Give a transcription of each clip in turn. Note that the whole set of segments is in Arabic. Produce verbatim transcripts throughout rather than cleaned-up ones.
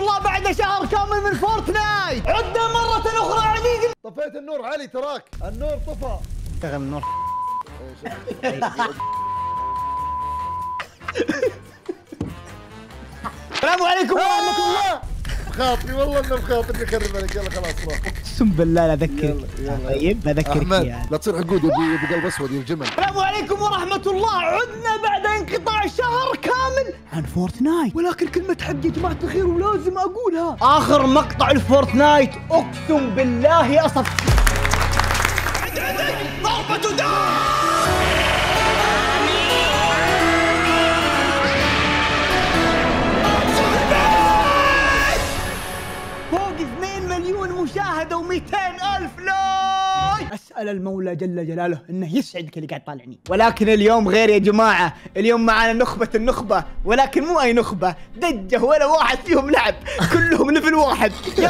الله بعد شهر كامل من فورتنايت، عدنا مرة أخرى عزيزي. طفيت النور علي، تراك النور طفى. شغل النور. السلام عليكم ورحمة الله. بخاطري والله انه بخاطري يخرب عليك. يلا خلاص روح، اقسم بالله لا اذكر. طيب اذكرك يعني. لا تصير عنقود بقلب اسود والجمل. السلام عليكم ورحمه الله، عدنا بعد انقطاع شهر كامل عن فورتنايت، ولكن كلمه حق يا جماعه الخير ولازم اقولها. اخر مقطع الفورتنايت اقسم بالله اصف عد عدك ضربه دار. مشاهده ومئتين ألف لايك. اسال المولى جل جلاله انه يسعدك اللي قاعد طالعني، ولكن اليوم غير يا جماعه. اليوم معنا نخبه النخبه، ولكن مو اي نخبه دجه ولا واحد فيهم لعب، كلهم ليفل واحد. يلا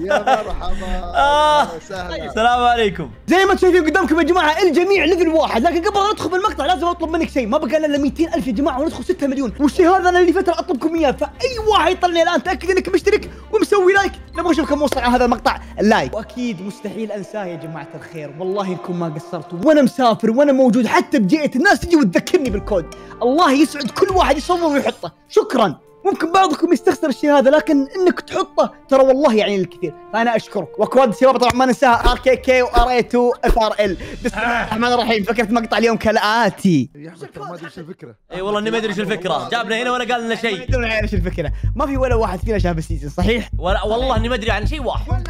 يا مرحبا وسهلا. السلام عليكم. زي ما تشوفون قدامكم يا جماعه الجميع ليفل واحد، لكن قبل لا ندخل بالمقطع لازم اطلب منك شيء. ما بقى لنا مئتين ألف يا جماعه وندخل ستة مليون، والشيء هذا انا اللي فتره اطلبكم اياه. فاي واحد يطلعني الان تاكد انك مشترك ومسوي لايك، نبغى نشوفكم وصل على هذا المقطع اللايك. واكيد مستحيل انساه يا جماعه الخير، والله انكم ما قصرتوا. وانا مسافر وانا موجود، حتى بجيئه الناس تجي وتذكرني بالكود. الله يسعد كل واحد يصور ويحطه. شكرا. ممكن بعضكم يستخسر الشيء هذا، لكن انك تحطه ترى والله يعني الكثير، فانا اشكرك. واكواد الشباب طبعا ما ننساها، ار كي كي وار اي تو اف ار ال. بسم الله الرحمن الرحيم. فكره مقطع اليوم كالاتي. ما ادري ايش الفكره. اي والله اني ما ادري ايش الفكره، جابنا هنا ولا قال لنا شيء. ما ادري ايش الفكره، ما في ولا واحد فينا شاف السيزون صحيح؟ ولا والله اني ما ادري عن شيء واحد.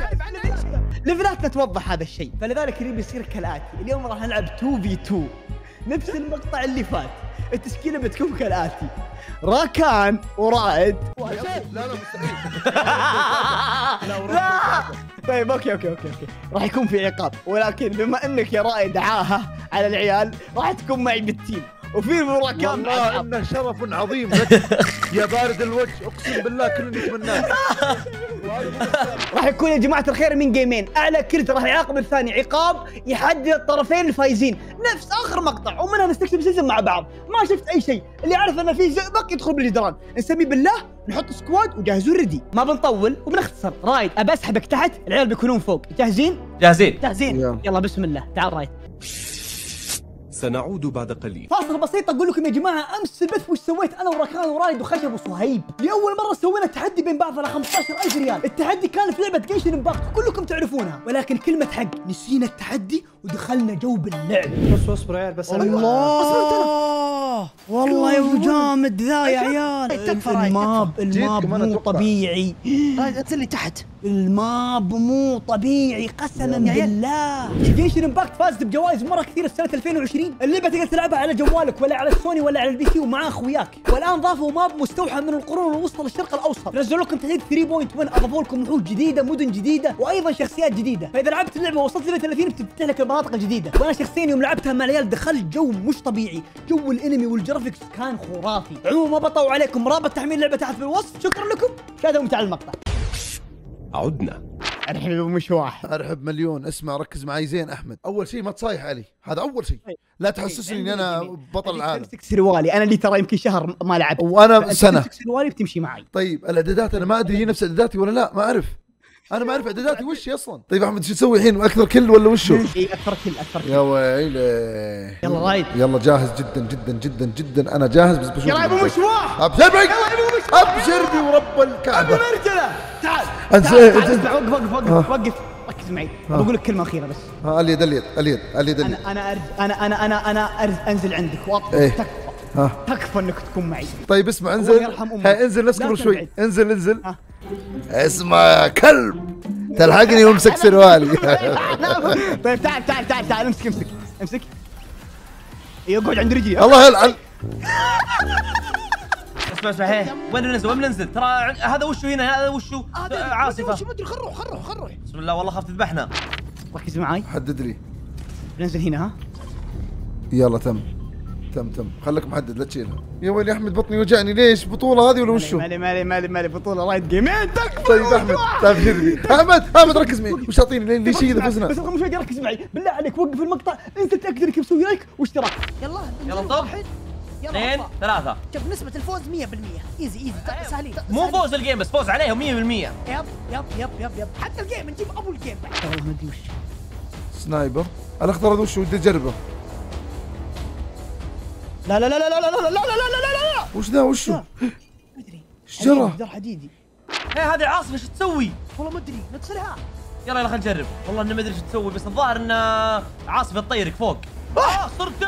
ليفلاتنا توضح هذا الشيء، فلذلك اللي بيصير كالاتي. اليوم راح نلعب تو في تو نفس المقطع اللي فات. التشكيله بتكون كالاتي: راكان ورائد. لا لا مستحيل. لا طيب اوكي اوكي اوكي اوكي راح يكون في عقاب، ولكن بما انك يا رائد عاهه على العيال راح تكون معي بالتيم، وفي راكان. والله انه شرف عظيم لك يا بارد الوجه، اقسم بالله كلنا نتمناك. راح يكون يا جماعه الخير من جيمين، اعلى كلت راح يعاقب الثاني عقاب يحدد الطرفين الفايزين، نفس اخر مقطع، ومنها نستكشف سلسله مع بعض. ما شفت اي شيء، اللي يعرف انه في زئبق يدخل بالجدران، نسميه بالله، نحط سكواد وجهزوا الردي، ما بنطول وبنختصر. رايد ابى اسحبك تحت، العيال بيكونون فوق، جاهزين؟ جاهزين جاهزين، يلا بسم الله، تعال رايد. سنعود بعد قليل. فاصل بسيط اقول لكم يا جماعه، امس البث وش سويت انا وراكان ورايد وخشب وصهيب. لاول مره سوينا تحدي بين بعض على خمسة عشر ألف ريال، التحدي كان في لعبه جنشين امباكت كلكم تعرفونها، ولكن كلمه حق نسينا التحدي ودخلنا جو باللعب. بس اصبر يا عيال بس. الله والله يا جامد ذا يا عيال. تكفى. الماب الماب مو طبيعي. رايد انت اللي تحت. الماب مو طبيعي قسما بالله. جنشين امباكت فازت بجوائز مره كثيره في سنه ألفين وعشرين، اللعبه تقدر تلعبها على جوالك ولا على السوني ولا على البي سي ومعاه اخوياك، والان ضافوا ماب مستوحى من القرون الوسطى للشرق الاوسط، نزلوا لكم تحديث ثلاثة نقطة واحد، اضافوا لكم وحوش جديده، مدن جديده، وايضا شخصيات جديده، فاذا لعبت اللعبه وصلت ليفل ثلاثين بتفتح لك المناطق الجديده، وانا شخصيا يوم لعبتها مع العيال دخلت جو مش طبيعي، جو الانمي والجرافكس كان خرافي، عموما ما بطوا عليكم. رابط تحميل اللعبه تحت في الوصف، شكرا لكم، شاهدوا متعة المقطع. عدنا. ارحب مش واحد، ارحب مليون. اسمع ركز معي زين احمد، اول شيء ما تصايح علي، هذا اول شيء، لا تحسسني اني انا بطل العالم. تمسك سروالي، انا اللي ترى يمكن شهر ما لعبت وانا سنه. تمسك سروالي بتمشي معي. طيب الاعدادات انا ما ادري هي نفس اعداداتي ولا لا، ما اعرف. انا ما اعرف اعداداتي وش اصلا. طيب احمد شو تسوي الحين؟ اكثر كل ولا وشو؟ اي اكثر كل اكثر كل. يا ويلي. يلا رايد. يلا جاهز جدا جدا جدا جدا. انا جاهز بس بشوف. يلا يا ابو مش واحد. ابشر بك. ابشر بي ورب الكعبه. تعال اسمع، وقف وقف وقف وقف ركز معي، بقول لك كلمه اخيره بس. ها اليد اليد اليد اليد اليد. انا انا أرز انا انا انا انا أرز انزل عندك واطلب. إيه؟ تكفى ها. تكفى انك تكون معي. طيب اسمع انزل، ها انزل نفسك قبل شوي، انزل انزل. ها. اسمع يا كلب تلحقني وامسك سروالي. طيب تعال تعال تعال تعال امسك امسك امسك. يقعد عند رجلي. الله يلعن. اسمع اسمع، هي وين ننزل وين ننزل؟ ترى هذا وشو هنا، هذا وشو عاصفه. وشو ما ادري. خروا خروا خروا. بسم الله والله خاف تذبحنا. ركز معي. حدد لي. ننزل هنا ها. يلا تم تم تم، خليك محدد لا تشيلها. يا ويلي احمد بطني وجعني، ليش بطوله هذه ولا وشو؟ مالي مالي مالي مالي بطوله رايد جيمين. طيب احمد تابعني. احمد احمد ركز معي، وش تعطيني ليش كذا فزنا؟ بس مش ركز معي بالله عليك، وقف المقطع انت، تاكد انك مسوي لايك واشتراك. يلا يلا طب اثنين ثلاثة. شوف نسبة الفوز مية بالمية ايزي ايزي سهلين. مو فوز الجيم بس فوز عليهم مية بالمية. يب يب يب يب يب حتى الجيم نجيب ابو الجيم بعد. والله ما ادري وش سنايبر، انا اختار هذا وش ودي اجربه. لا لا لا لا لا لا لا لا لا لا لا وش ذا وشو؟ ما ادري ايش جرى؟ جرح حديدي. ايه هذه العاصفة ايش تسوي؟ والله ما ادري نكسرها. يلا يلا خلينا نجرب، والله اني ما ادري ايش تسوي بس الظاهر ان عاصفة تطيرك فوق. اه صرت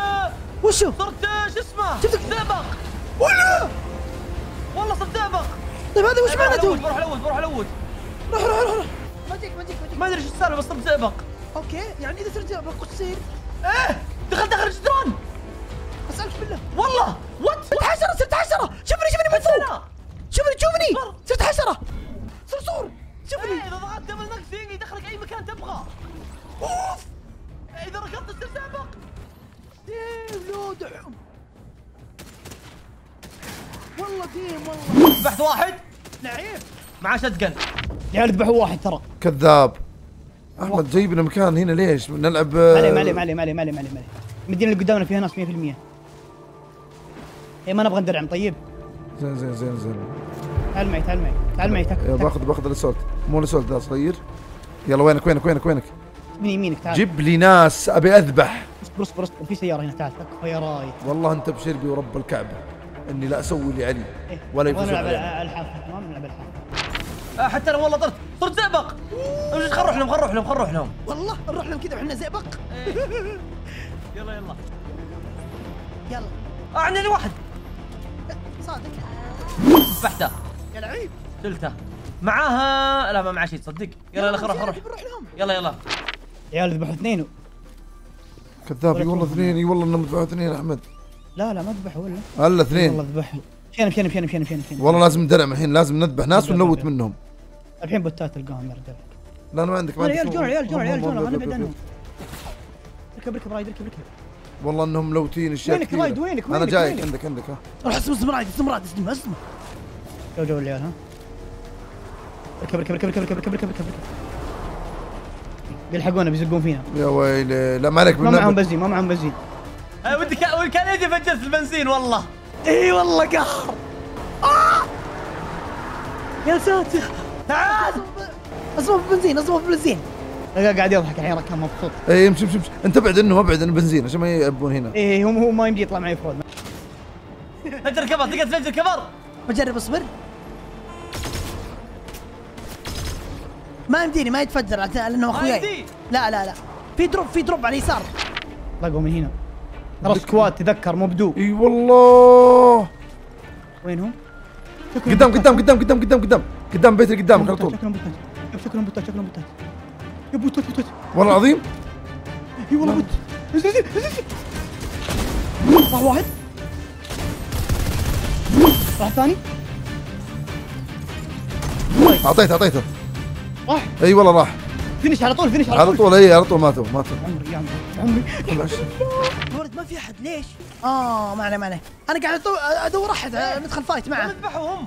وشو؟ صرت شو اسمه؟ شفتك دابق ولا؟ والله صرت دابق. طيب هذا وش معناته؟ بروح الوت بروح الوت روح روح روح ما تجيك ما تجيك ما تجيك ما ادري ايش السالفة بس صرت دابق. اوكي يعني اذا صرت دابق وش تصير؟ ايه دخل داخل الجدران. اسالك بالله والله وات؟ صرت حشرة صرت حشرة شوفني شوفني من فوق شوفني شوفني صرت حشرة صرصور شوفني. ايه اذا ضغطت دبل ماكسينج يدخلك اي مكان تبغى. اوف اذا ركضت تصير دابق. ديم لو دعم والله ديم والله. ذبحت واحد لعيب معاه شتقن يعني ذبحوا واحد ترى كذاب. احمد جايبنا مكان هنا ليش نلعب؟ ما عليه ما عليه ما عليه ما عليه ما عليه المدينه اللي قدامنا فيها ناس مية بالمية. اي ما نبغى ندرعم. طيب زين زين زين زين تعال معي تعال معي تعال معي. باخذ باخذ الاسولت مو الاسولت ذا صغير. يلا وينك وينك وينك وينك؟ من يمينك تعال. جيب لي ناس ابي اذبح. اصبر اصبر اصبر في سيارة هنا تعال تكفى يا راي. والله انت ابشر بي ورب الكعبة اني لا اسوي اللي علي ولا يفوز علي. نلعب الحافة تمام نلعب الحافة. حتى انا والله طرت طرت زئبق. خل نروح لهم خل نروح لهم خل نروح لهم. والله نروح لهم كذا واحنا زئبق. يلا يلا يلا. اه عندنا واحد صادق. ذبحته يا لعيب شلته معاها. لا ما معاه شيء تصدق. يلا يلا خل نروح نروح يلا يلا. عيال ذبحوا اثنين كذاب. اي والله اثنين اي والله انهم ذبحوا اثنين. احمد لا لا ما ذبحوا ولا هلا اثنين والله ذبحوا. مشينا مشينا مشينا مشينا مشينا والله لازم ندرعم الحين. لازم نذبح ناس ونموت منهم الحين. بوتات تلقاهم يا رجال. لا انا ما عندك ما عندك. عيال جوع عيال جوع عيال جوع ما نبعد عنهم. ركب ركب رايد ركب ركب. والله انهم ملوتين الشيء. وينك رايد وينك وينك؟ انا جايك عندك عندك. ها روح اسم اسم رايد اسم رايد اسم اسم. جو جو العيال ها. ركب ركب ركب ركب ركب ركب ركب. بيلحقونا بيزقون فينا. يا ويلي لا ما عليك ما معهم بنزين ما معهم بنزين. ودي كان يدي فجرت البنزين والله. اي والله قهر. آه! يا ساتر تعال اصبر في البنزين اصبر في البنزين. قاعد يضحك الحين كان مبسوط. اي امشي امشي انت ابعد انه ابعد عن البنزين عشان ما يبون هنا. اي هم هو ما يمدي يطلع معي فوق. فجر كفر تقدر تفجر كفر. بجرب اصبر. ما يمديني ما يتفجر لانه اخوياي. لا لا لا في دروب في دروب على اليسار. طلقوا من هنا ترى سكواد تذكر مو بدو. اي والله وينهم؟ قدام قدام قدام قدام قدام قدام قدام بيتي قدامك على طول. شكلهم بوتات شكلهم بوتات شكلهم بوتات يا بوتات بوتات والله العظيم. اي والله بوت. نزل نزل راح واحد راح ثاني اعطيته اعطيته راح. اي والله راح. فينش على طول فينش على طول على طول. اي على طول ماتوا ماتوا. عمري يا عمري عمري ورد ما في احد ليش؟ اه ما عليه ما عليه انا قاعد ادور احد ندخل فايت معه. اذبحوا هم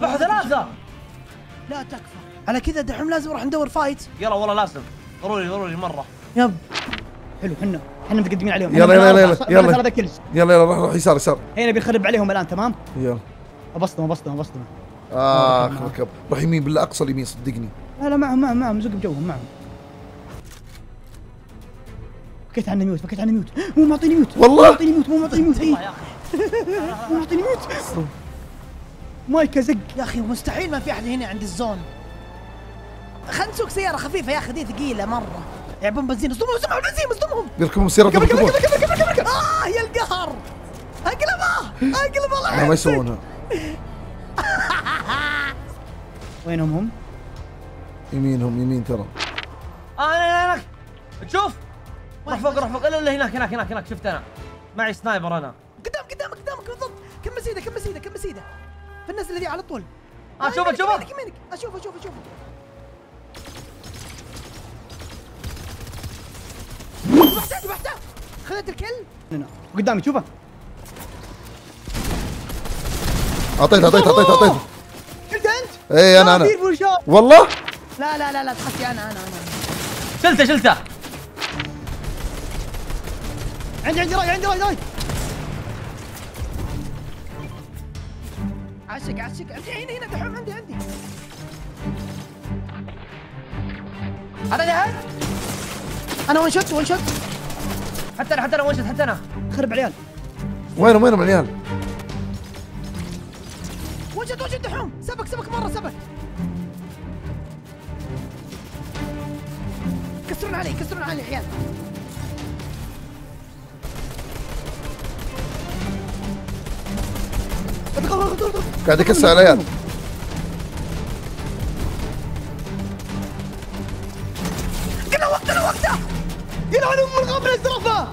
اذبحوا ثلاثة. لا تكفى على كذا دحوم لازم نروح ندور فايت. يلا والله لازم ضروري ضروري مرة. يب حلو احنا احنا متقدمين عليهم. يلا يلا يلا يلا يلا يلا روح روح يسار يسار. هنا بنخرب عليهم الان تمام؟ يلا ابسطهم ابسطهم ابسطهم. اخ ركب روح يمين بالله اقصى اليمين صدقني. لا لا معهم معهم معهم زق بجوهم معهم. بكيت عنه ميوت بكيت عنه ميوت. مو معطيني ميوت والله مو معطيني ميوت مو معطيني ميوت. اي مو معطيني ميوت. مايكا زق يا اخي مستحيل ما في احد هنا عند الزون. خلينا نسوق سيارة خفيفة يا اخي ذي ثقيلة مرة. يعبون بنزين اصدمهم اصدمهم بنزين اصدمهم. يركبون سيارة كبيرة كبيرة كبيرة كبيرة. اه يا القهر اقلبه اقلب الله يحفظك. ما يسوونها. وينهم هم؟ يمينهم يمين ترى. اه انا هناك شوف روح فوق روح فوق. الا هناك هناك هناك هناك شفت انا معي سنايبر انا. قدام قدامك قدامك بالضبط. كم مسيده كم مسيده كم مسيده في الناس اللي ذي على طول. اه شوفه شوفه يمينك يمينك اشوفه اشوفه اشوفه. ذبحته ذبحته خذت الكل. قدامي شوفه. اعطيته اعطيته اعطيته اعطيته. شلت انت؟ اي انا انا والله. لا لا لا لا تحكي انا انا انا شلته شلته. عندي عندي راي عندي راي راي. عشك عشك انت عيني هنا تحوم عندي عندي هذا جهاز انا ون شوت ون شوت حتى انا حتى انا ون شوت حتى انا خرب عيال وينهم وينهم العيال؟ ون شوت ون شوت تحوم سبك سبك مره سبك كسرون علي كسرون علي عيال قاعد يكسر على العيال قلنا وقتنا وقتها يلعن ام الغبره الزرافه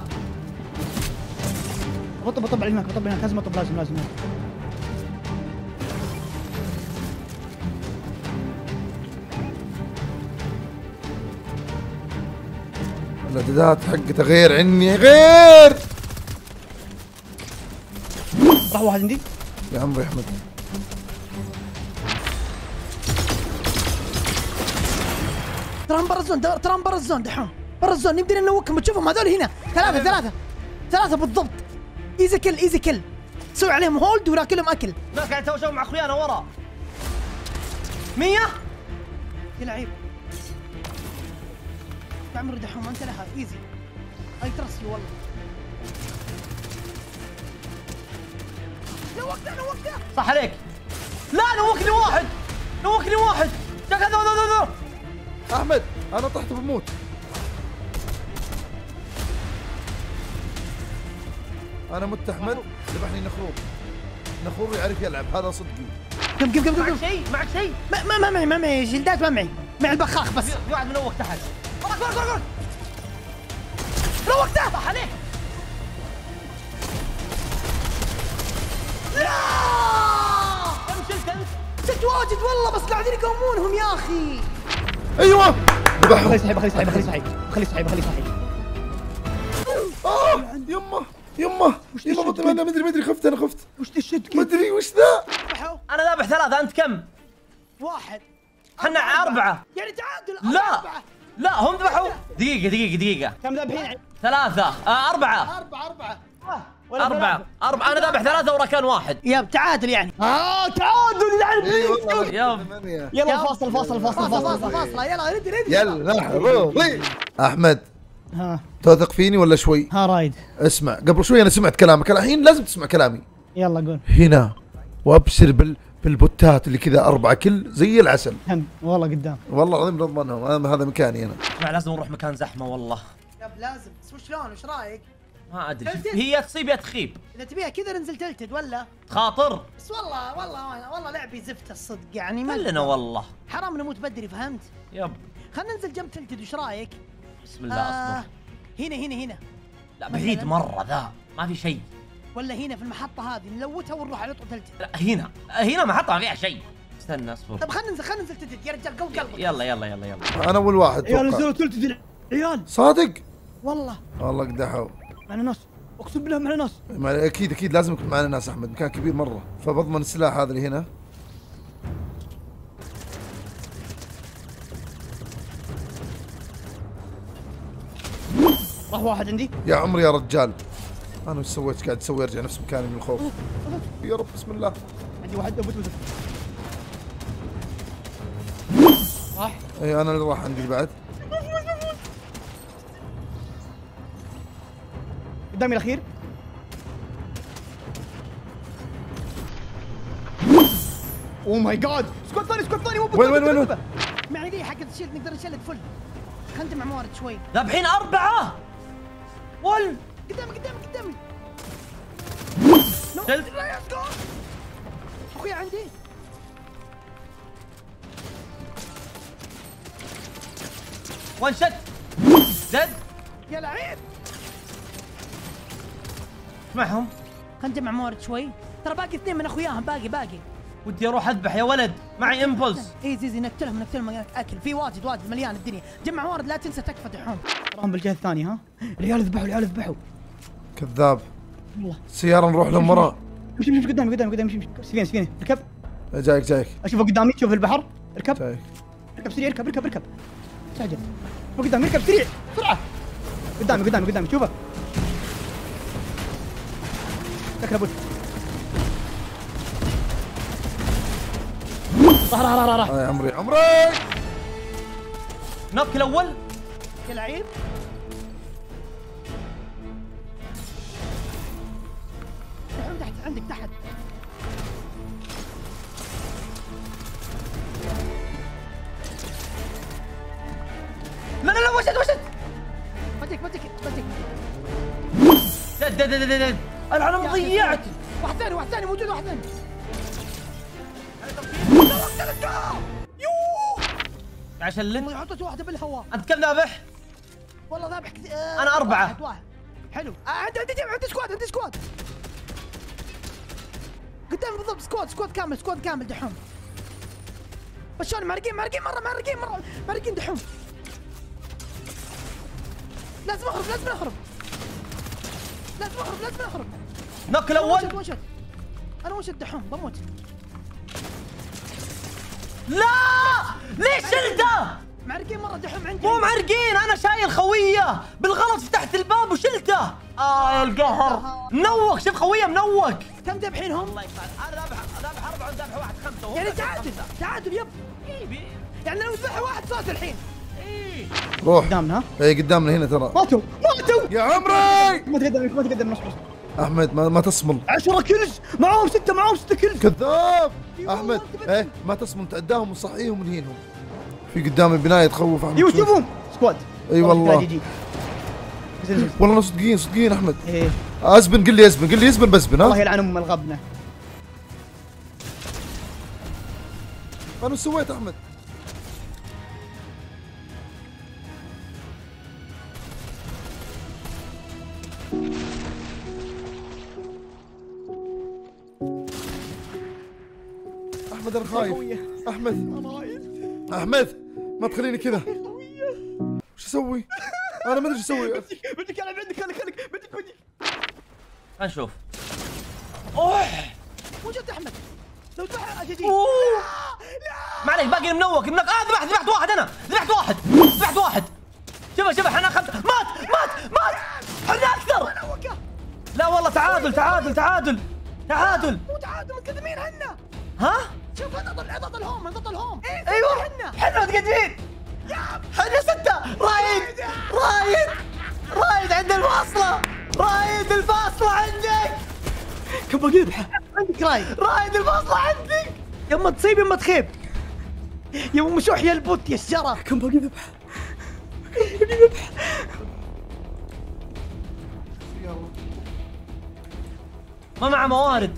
بطب بطب على هناك بطب هناك لازم اطب لازم لازم الاعدادات حقته غير عني غير راح واحد عندي يا عمري احمد ترام برا الزون ترام برا الزون دحوم برا الزون نقدر ننوكهم تشوفهم هذول هنا ثلاثة ثلاثة ثلاثة بالضبط ايزي كل ايزي كل سوي عليهم هولد وراكلهم اكل الناس قاعد تسوي مع اخويانا ورا مية يا لعيب يا عمري دحوم انت لها ايزي اي ترست يو والله نوكته نوكته صح عليك لا نوكني واحد نوكني واحد دق دق دق دق احمد انا طحت بموت انا مت احمد ذبحني نخروب نخروب يعرف يلعب هذا صدقي قم قم قم قم معك شيء معك شيء ما ما ما معي ما معي جلدات ما معي مع البخاخ بس في واحد منوك تحت وراك وراك وراك نوكته صح عليك كم شلت انت؟ شلت واجد والله بس قاعدين يقومونهم يا اخي ايوه ذبحهم خليه صحيح خليه صحيح خليه صحيح خليه صحيح خليه صحيح اه يمه يمه يمه بطل انا مدري مدري خفت انا خفت وش الشد كذا مدري وش ذا انا ذابح ثلاثه انت كم؟ واحد احنا اربعه يعني تعادل لا لا هم ذبحوا دقيقه دقيقه دقيقه كم ذابحين؟ ثلاثه اربعه اربعه اربعه أربعة أربعة أنا ذابح ثلاثة وراكان واحد يا تعادل يعني آه تعادل يعني يلا فاصل فاصل فاصل فاصل فاصل يلا ردي ردي يلا أحمد ها تثق فيني ولا شوي؟ ها رايد اسمع قبل شوي أنا سمعت كلامك الحين لازم تسمع كلامي يلا قول هنا وأبشر بال بالبوتات اللي كذا أربعة كل زي العسل والله قدام والله العظيم نضمنهم هذا مكاني أنا اسمع لازم نروح مكان زحمة والله لازم بس شلون وش رايك؟ ما ادري هي تصيب يا تخيب اذا تبيها كذا ننزل تلتد ولا خاطر بس والله والله والله لعبي زفت الصدق يعني كلنا والله حرام نموت بدري فهمت يب خلينا ننزل جنب تلتد وش رايك بسم الله آه اصبر هنا هنا هنا لا بعيد مره ذا ما في شيء ولا هنا في المحطه هذه نلوتها ونروح على طول تلتد لا هنا هنا محطه ما فيها شيء استنى اصبر طب خلينا ننزل خلينا ننزل تلتد يا رجال قوي قلبك يلا يلا يلا يلا انا اول واحد يلا نزلوا تلتد عيال صادق والله والله قدحوا معنا ناس اقسم بالله معنا ناس اكيد اكيد لازم يكون معنا ناس احمد مكان كبير مره فبضمن السلاح هذا اللي هنا راح واحد عندي يا عمري يا رجال انا وش سويت قاعد اسوي ارجع نفس مكاني من الخوف يا رب بسم الله عندي واحد ابوت ابوت راح اي انا اللي راح عندي بعد قدامي الاخير اوه ماي جاد سكواد ثاني سكواد ثاني وين وين وين معي لي حق الشيلد نقدر نشلت فل خلنا مع موارد شوي ذابحين اربعه ول قدامي قدامي قدامي شلت اخوي عندي وان شت زد يا لعيب معهم خلينا نجمع موارد شوي ترى باقي اثنين من اخوياهم باقي باقي ودي اروح اذبح يا ولد معي امبولس اي زيزي نقتلهم نقتلهم اكل في واجد واجد مليان الدنيا جمع موارد لا تنسى تكفى دحوم راهم بالجهه الثانيه ها العيال ذبحوا العيال ذبحوا كذاب والله السياره نروح لهم ورا مش مش قدامي قدامي قدامي مش سفينه سفينه اركب جايك جايك اشوفه قدامي تشوف البحر اركب جايك اركب سريع اركب اركب اركب تعجل قدامي اركب سريع بسرعه قدامي قدامي قدامي شوفه تكربت راح راح راح راح يا عمري عمري نوك الاول يا لعيب. تحت عندك تحت لا لا لا وشت وشت فتك فتك فتك دد دد دد دد العلم ضيعت. واحد ثاني واحد ثاني موجود واحد ثاني عشان لن حطيت واحدة بالهواء. انت كم ذابح؟ والله ذابح كثير. انا اربعة. واحد واحد حلو. عندي عندي عندي سكواد عندي سكواد قدامي بالضبط سكواد سكواد كامل سكواد كامل دحوم. بس شلون معرقين معرقين مرة معرقين مرة معرقين دحوم. لازم اخرب لازم اخرب لازم اخرب لازم اخرب. نوك الاول. انا وش الدحوم بموت. لا ليش شلته؟ معرقين مره دحوم عندي. مو معرقين انا شايل خويه بالغلط فتحت الباب وشلته. اه القهر منوق شوف خويه منوق. كم ذبحينهم؟ الله يسعدك انا ذابح ذابح اربعه وذابح واحد خمسه يعني تعادل تعادل يب يعني لو ذبح واحد صوت الحين. روح قدامنا اي قدامنا هنا ترى ماتوا ماتوا يا عمري ما تقدم ما تقدم نص احمد ما, ما تصمل عشرة كلز معاهم ستة معاهم ستة كلز كذاب احمد ايه ما تصمل تعداهم وصحيهم ونهينهم في قدامي بنايه تخوف احمد ايوه شوفهم سكواد اي والله والله صدقين صدقين احمد ايه ازبن قل لي ازبن قل لي ازبن بزبن ها الله يلعن ام الغبنه انا ايش سويت احمد؟ احمد انا خايف احمد احمد ما تخليني كذا وش اسوي؟ انا ما ادري ايش اسوي بدك العب عندك خليك خليك بدك بدك خلينا نشوف اوه وجد احمد لو ذبح اجدي ما عليك باقي منوق منوق اه ذبحت ذبحت واحد انا ذبحت واحد ذبحت واحد شوف شوف احنا خمسه مات مات مات احنا اكثر لا والله تعادل تعادل تعادل تعادل مو تعادل متقدمين احنا ها؟ شوف هذا ضد الهوم ضد الهوم ايوه احنا احنا متقدمين احنا سته رايد رايد رايد عند الفاصله رايد الفاصله عندك كم باقي ذبحه عندك رايد رايد الفاصله عندك يما تصيب يما تخيب يا ام شوح يا البوت يا الشره كم باقي ذبحه ما مع موارد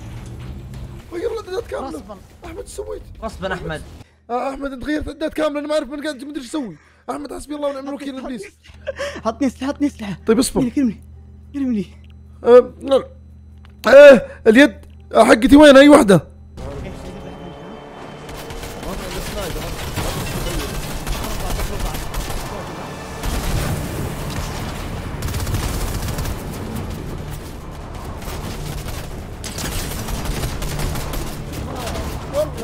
غير العدات كامله غصبا احمد ايش سويت؟ غصبا احمد احمد انت غيرت عدات كامله انا ما اعرف من قاعد ما ادري ايش اسوي احمد حسبي الله ونعم الوكيل ابليس حطني سلاح حطني سلاح طيب اصبر كلمني كلمني ايه اليد حقتي وين اي وحده؟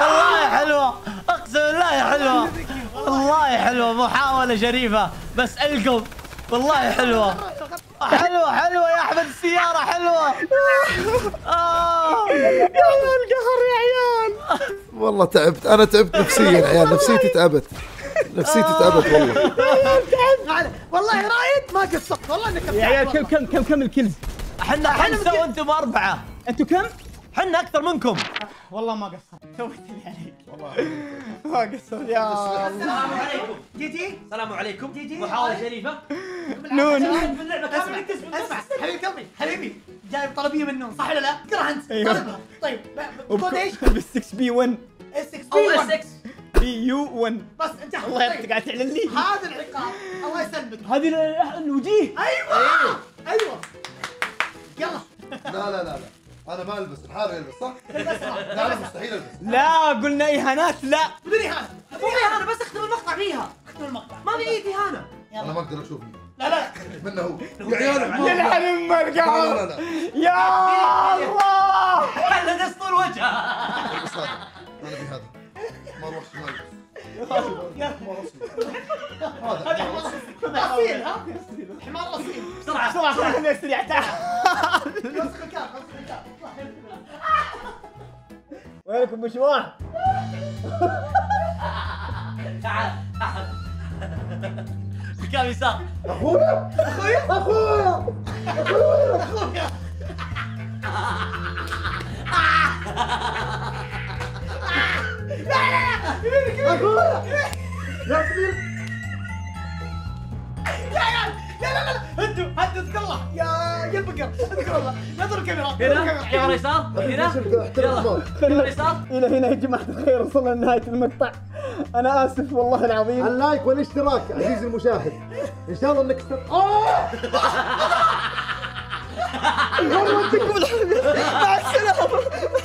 والله يا حلوه اقسم بالله يا حلوه والله حلوة محاولة جريفة بس ألقم والله حلوة حلوة حلوة يا أحمد السيارة حلوة يا القهر يا عيال والله تعبت أنا تعبت نفسيا عيال نفسيتي تعبت نفسيتي تعبت والله تعبت والله رايد ما قصرت والله إنك يا عيال كم كم كم كم الكلز احنا خمسة وأنتم أربعة أنتم كم؟ احنا أكثر منكم والله ما قصرت سويت اللي عليك. والله اقسم يا الله. السلام عليكم جيتي؟ السلام عليكم جيتي؟ محاولة شريفة نون في اللعبة كامل اسمع حبيب قلبي حبيبي جايب طلبية من نون صح ولا لا؟ تكره انت طلبها طيب كود ايش؟ بال ستة بي واحد اس ستة بي واحد بي يو واحد بس انت الله يعطيك قاعد تعلن لي هذا العقاب الله يسلمك هذه الوجيه ايوه ايوه يلا لا لا لا انا ما البس الحارة يلبس صح؟ لا لا مستحيل البس لا قلنا اهانات لا بدون اهانه مو اهانه بس اختم المقطع فيها اختم المقطع ما في ايدي اهانه انا ما اقدر اشوف لا لا منه هو يا عيال يلعن امك يا الله خلى نسطر وجهه انا في هذا ما اروح هذا اصيل ها؟ حمار اصيل بسرعه بسرعه خلينا نسرع تعال مسخ الكاب مسخ الكاب وينكم مشوار؟ تعال تعال الكاب يسار اخويا اخويا اخويا اخويا اخويا أخويا يا كبير يا عيال لا لا لا انتوا انتوا اذكر الله يا البقر اذكر الله نظر الكاميرا هنا كاميرا يسار هنا يلا كاميرا يسار الى هنا يا جماعه الخير وصلنا لنهايه المقطع انا اسف والله العظيم اللايك والاشتراك عزيزي المشاهد ان شاء الله انك اوه يلا ودكم الحبيب مع السلامه.